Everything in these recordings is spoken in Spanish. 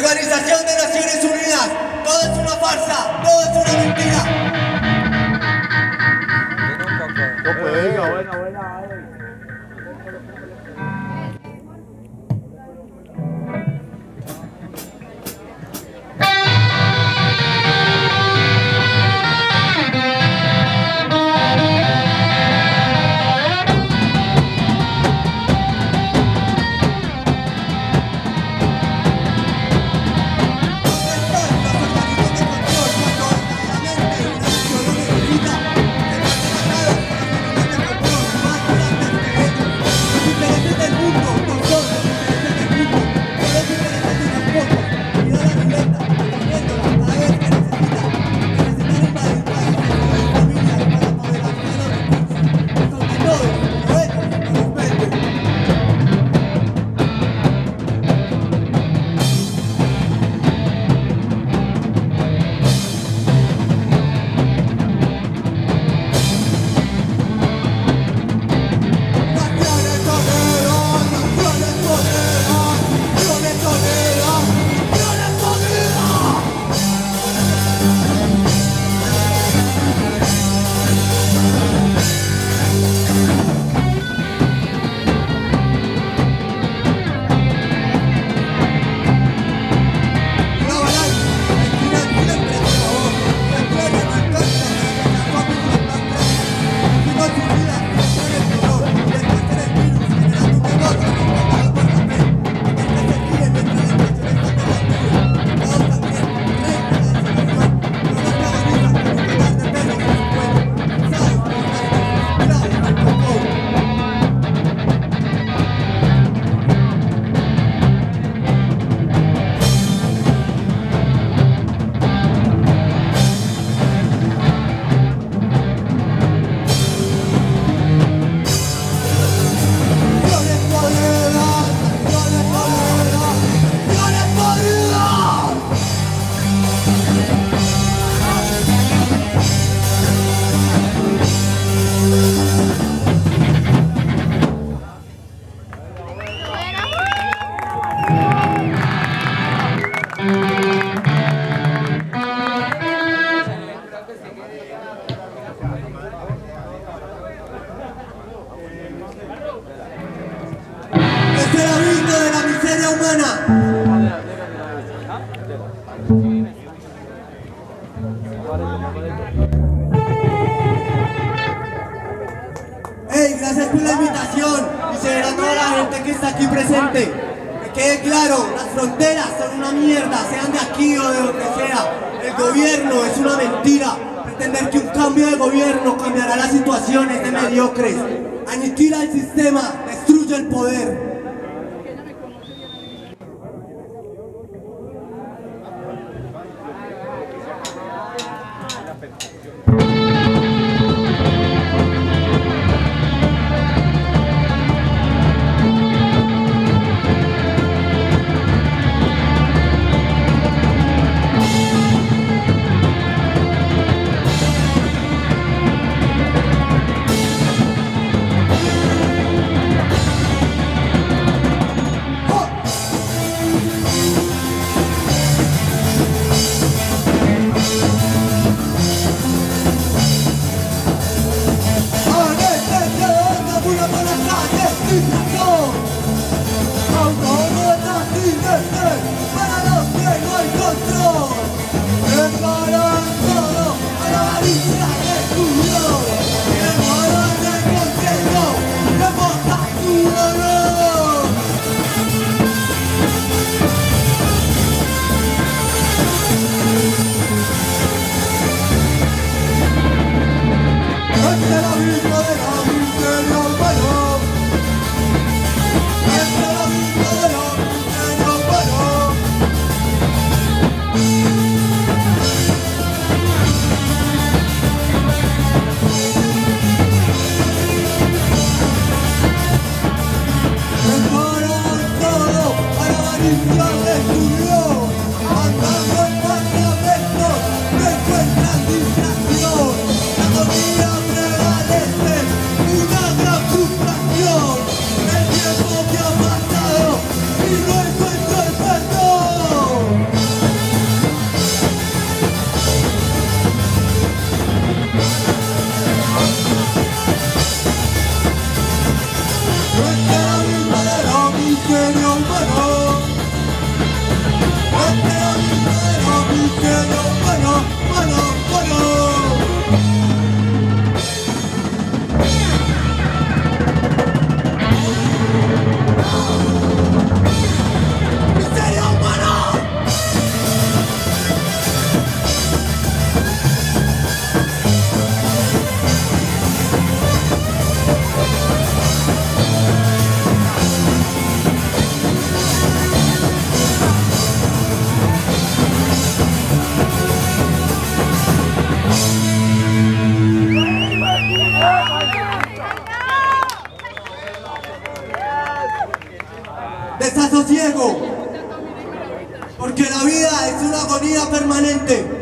Organización de Naciones Unidas, todo es una farsa, todo es una mentira. No puede, buena. Hey, gracias por la invitación y se verá toda la gente que está aquí presente. Que quede claro, las fronteras son una mierda, sean de aquí o de donde sea. El gobierno es una mentira. Pretender que un cambio de gobierno cambiará las situaciones de mediocres. Aniquila el sistema, destruye el poder. El tiempo que ha pasado y no encuentro el perdón. está sosiego, porque la vida es una agonía permanente.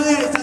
aplaude.